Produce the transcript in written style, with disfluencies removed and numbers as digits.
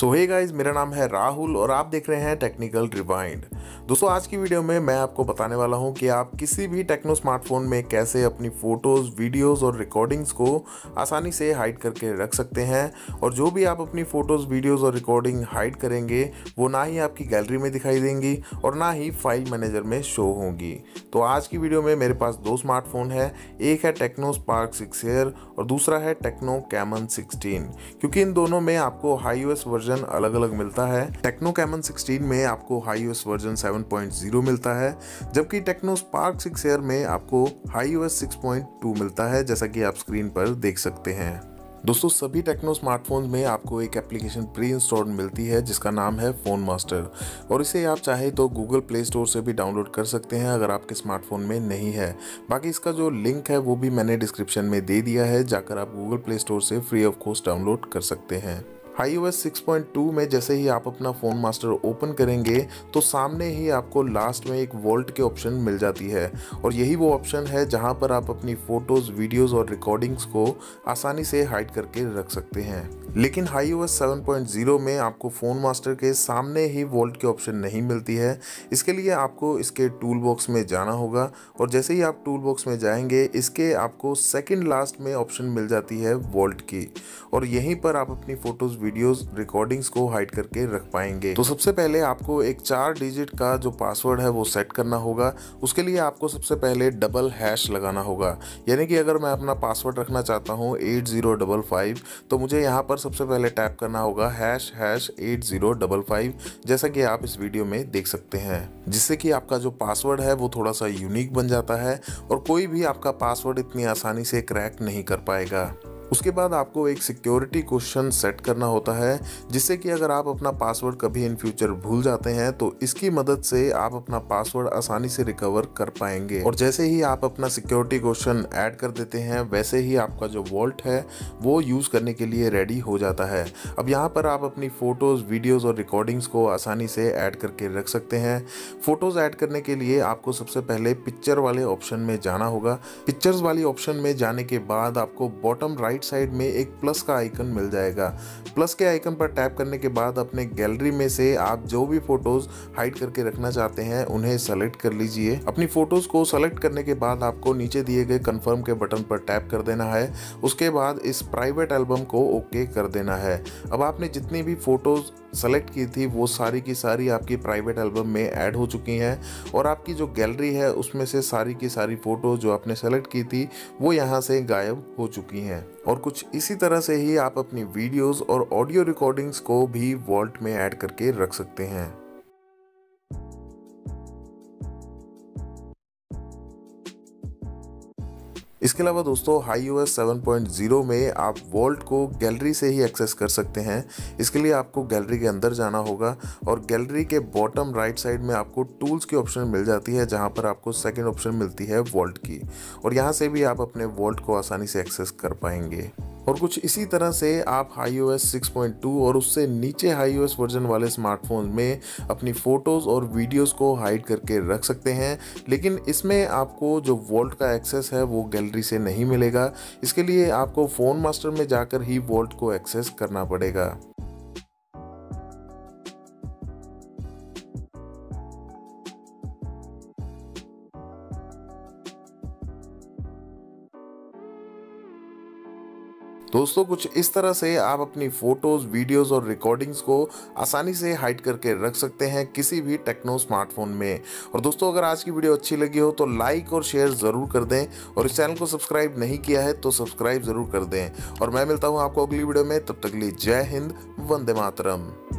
सो hey guys, मेरा नाम है राहुल और आप देख रहे हैं टेक्निकल रिवाइंड। दोस्तों, आज की वीडियो में मैं आपको बताने वाला हूं कि आप किसी भी टेक्नो स्मार्टफोन में कैसे अपनी फ़ोटोज़, वीडियोज़ और रिकॉर्डिंग्स को आसानी से हाइड करके रख सकते हैं। और जो भी आप अपनी फ़ोटोज़, वीडियोज़ और रिकॉर्डिंग हाइड करेंगे वो ना ही आपकी गैलरी में दिखाई देंगी और ना ही फाइल मैनेजर में शो होंगी। तो आज की वीडियो में मेरे पास दो स्मार्टफोन है, एक है टेक्नो स्पार्क 6 एयर और दूसरा है टेक्नो कैमन 16। क्योंकि इन दोनों में आपको HiOS वर्जन अलग अलग मिलता है। टेक्नो कैमन 16 में आपको HiOS वर्जन 7.0 मिलता है, जबकि टेक्नो स्पार्क 6 एयर में आपको HiOS 6.2 मिलता है, जैसा कि आप स्क्रीन पर देख सकते हैं। दोस्तों, सभी टेक्नो स्मार्टफोन में आपको एक एप्लीकेशन प्री इंस्टॉल्ड मिलती है जिसका नाम है फोन मास्टर, और इसे आप चाहे तो गूगल प्ले स्टोर से भी डाउनलोड कर सकते हैं अगर आपके स्मार्टफोन में नहीं है। बाकी इसका जो लिंक है वो भी मैंने डिस्क्रिप्शन में दे दिया है, जाकर आप गूगल प्ले स्टोर से फ्री ऑफ कॉस्ट डाउनलोड कर सकते हैं। HiOS 6.2 में जैसे ही आप अपना फ़ोन मास्टर ओपन करेंगे तो सामने ही आपको लास्ट में एक वॉल्ट के ऑप्शन मिल जाती है, और यही वो ऑप्शन है जहां पर आप अपनी फ़ोटोज़, वीडियोज़ और रिकॉर्डिंग्स को आसानी से हाइड करके रख सकते हैं। लेकिन HiOS 7.0 में आपको फ़ोन मास्टर के सामने ही वॉल्ट के ऑप्शन नहीं मिलती है। इसके लिए आपको इसके टूल बॉक्स में जाना होगा, और जैसे ही आप टूल बॉक्स में जाएंगे इसके आपको सेकेंड लास्ट में ऑप्शन मिल जाती है वॉल्ट की, और यहीं पर आप अपनी फ़ोटोज़, वीडियोस, रिकॉर्डिंग्स को हाइड करके रख पाएंगे। तो सबसे पहले आपको एक 4 डिजिट का जो पासवर्ड है वो सेट करना होगा। उसके लिए आपको सबसे पहले डबल हैश लगाना होगा, यानी कि अगर मैं अपना पासवर्ड रखना चाहता हूँ 8055 तो मुझे यहाँ पर सबसे पहले टैप करना होगा ##8055, जैसा कि आप इस वीडियो में देख सकते हैं, जिससे कि आपका जो पासवर्ड है वो थोड़ा सा यूनिक बन जाता है और कोई भी आपका पासवर्ड इतनी आसानी से क्रैक नहीं कर पाएगा। उसके बाद आपको एक सिक्योरिटी क्वेश्चन सेट करना होता है, जिससे कि अगर आप अपना पासवर्ड कभी इन फ्यूचर भूल जाते हैं तो इसकी मदद से आप अपना पासवर्ड आसानी से रिकवर कर पाएंगे। और जैसे ही आप अपना सिक्योरिटी क्वेश्चन ऐड कर देते हैं वैसे ही आपका जो वॉल्ट है वो यूज़ करने के लिए रेडी हो जाता है। अब यहाँ पर आप अपनी फ़ोटोज़, वीडियोज़ और रिकॉर्डिंग्स को आसानी से ऐड करके रख सकते हैं। फ़ोटोज़ ऐड करने के लिए आपको सबसे पहले पिक्चर वाले ऑप्शन में जाना होगा। पिक्चर्स वाली ऑप्शन में जाने के बाद आपको बॉटम राइट साइड में एक प्लस का आइकन मिल जाएगा। प्लस के आइकन पर टैप करने के बाद अपने गैलरी में से आप जो भी फोटोज हाइड करके रखना चाहते हैं उन्हें सेलेक्ट कर लीजिए। अपनी फोटोज को सेलेक्ट करने के बाद आपको नीचे दिए गए कंफर्म के बटन पर टैप कर देना है। उसके बाद इस प्राइवेट एल्बम को ओके कर देना है। अब आपने जितनी भी फोटोज सेलेक्ट की थी वो सारी की सारी आपकी प्राइवेट एल्बम में ऐड हो चुकी हैं, और आपकी जो गैलरी है उसमें से सारी की सारी फ़ोटो जो आपने सेलेक्ट की थी वो यहाँ से गायब हो चुकी हैं। और कुछ इसी तरह से ही आप अपनी वीडियोस और ऑडियो रिकॉर्डिंग्स को भी वॉल्ट में ऐड करके रख सकते हैं। इसके अलावा दोस्तों, HiOS 7.0 में आप वॉल्ट को गैलरी से ही एक्सेस कर सकते हैं। इसके लिए आपको गैलरी के अंदर जाना होगा, और गैलरी के बॉटम राइट साइड में आपको टूल्स की ऑप्शन मिल जाती है, जहां पर आपको सेकंड ऑप्शन मिलती है वॉल्ट की, और यहां से भी आप अपने वॉल्ट को आसानी से एक्सेस कर पाएंगे। और कुछ इसी तरह से आप HiOS 6.2 और उससे नीचे HiOS वर्जन वाले स्मार्टफोन में अपनी फ़ोटोज़ और वीडियोज़ को हाइड करके रख सकते हैं। लेकिन इसमें आपको जो वॉल्ट का एक्सेस है वो गैलरी से नहीं मिलेगा। इसके लिए आपको फ़ोन मास्टर में जाकर ही वॉल्ट को एक्सेस करना पड़ेगा। दोस्तों, कुछ इस तरह से आप अपनी फ़ोटोज़, वीडियोज़ और रिकॉर्डिंग्स को आसानी से हाइड करके रख सकते हैं किसी भी टेक्नो स्मार्टफोन में। और दोस्तों, अगर आज की वीडियो अच्छी लगी हो तो लाइक और शेयर ज़रूर कर दें, और इस चैनल को सब्सक्राइब नहीं किया है तो सब्सक्राइब ज़रूर कर दें। और मैं मिलता हूँ आपको अगली वीडियो में, तब तक के लिए जय हिंद, वंदे मातरम।